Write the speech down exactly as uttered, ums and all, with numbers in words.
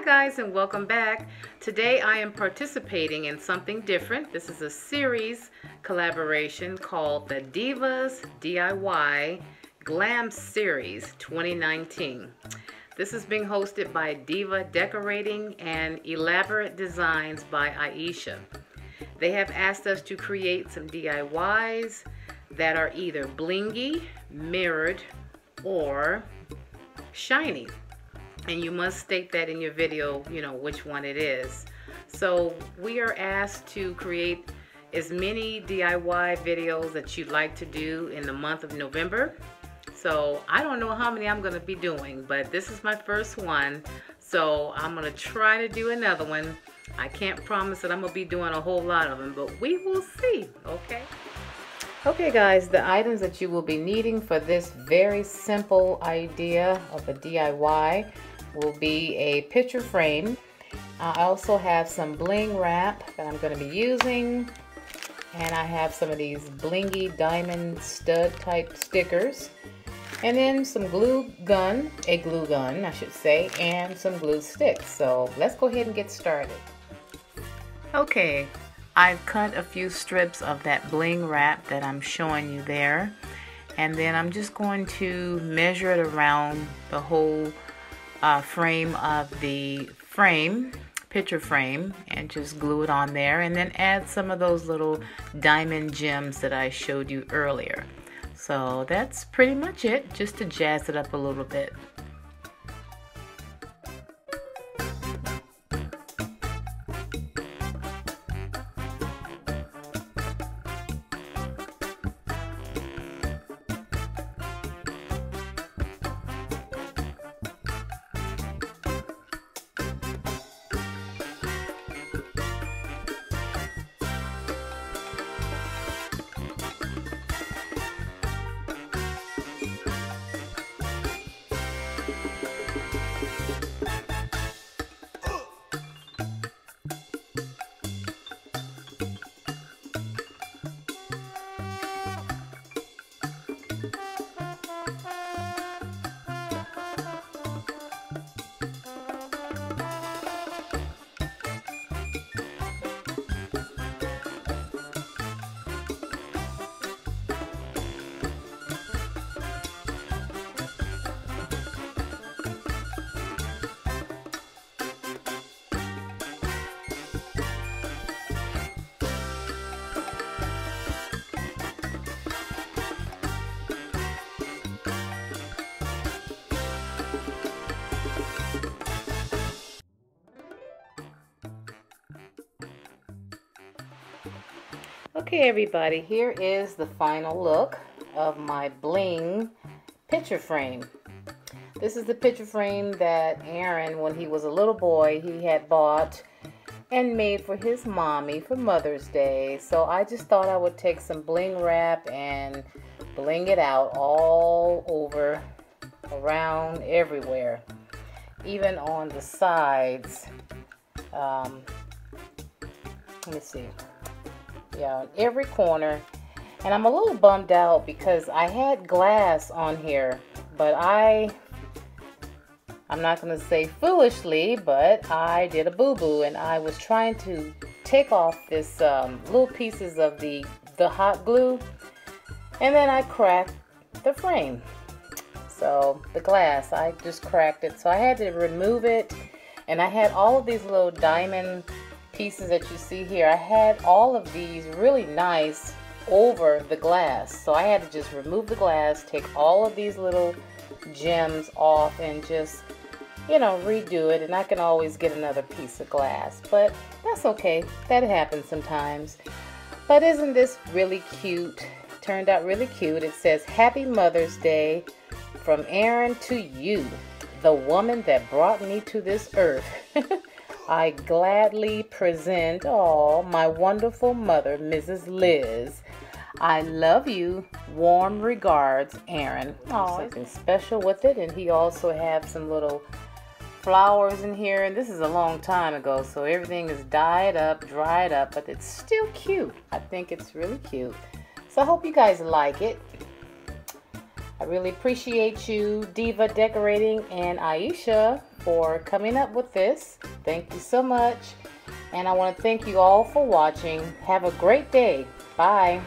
Hi guys and welcome back. Today I am participating in something different. This is a series collaboration called the Divas D I Y Glam Series twenty nineteen. This is being hosted by Diva Decorating and Elaborate Designs by Ieasha. They have asked us to create some D I Ys that are either blingy, mirrored, or shiny. And you must state that in your video, you know, which one it is. So we are asked to create as many D I Y videos that you'd like to do in the month of November. So I don't know how many I'm going to be doing, but this is my first one. So I'm going to try to do another one. I can't promise that I'm going to be doing a whole lot of them, but we will see, okay? Okay guys, the items that you will be needing for this very simple idea of a D I Y will be a picture frame. I also have some bling wrap that I'm going to be using, and I have some of these blingy diamond stud type stickers, and then some glue gun, a glue gun I should say, and some glue sticks. So let's go ahead and get started. Okay, I've cut a few strips of that bling wrap that I'm showing you there, and then I'm just going to measure it around the whole Uh, frame of the frame, picture frame, and just glue it on there, and then add some of those little diamond gems that I showed you earlier. So that's pretty much it, just to jazz it up a little bit. Okay everybody, here is the final look of my bling picture frame. This is the picture frame that Aaron, when he was a little boy, he had bought and made for his mommy for Mother's Day. So I just thought I would take some bling wrap and bling it out all over, around, everywhere. Even on the sides. Um, let me see. Yeah, on every corner. And I'm a little bummed out because I had glass on here, but I I'm not gonna say foolishly, but I did a boo-boo, and I was trying to take off this um, little pieces of the the hot glue, and then I cracked the frame. So the glass, I just cracked it, so I had to remove it. And I had all of these little diamond pieces that you see here. I had all of these really nice over the glass, so I had to just remove the glass, take all of these little gems off, and just, you know, redo it. And I can always get another piece of glass, but that's okay, that happens sometimes. But isn't this really cute? Turned out really cute. It says Happy Mother's Day from Aaron to you, the woman that brought me to this earth. I gladly present all my wonderful mother, Missus Liz. I love you. Warm regards, Aaron. Aww. Something special with it. And he also has some little flowers in here. And this is a long time ago, so everything is dyed up, dried up, but it's still cute. I think it's really cute. So I hope you guys like it. I really appreciate you, Diva Decorating and Ieasha, for coming up with this. Thank you so much. And I want to thank you all for watching. Have a great day. Bye.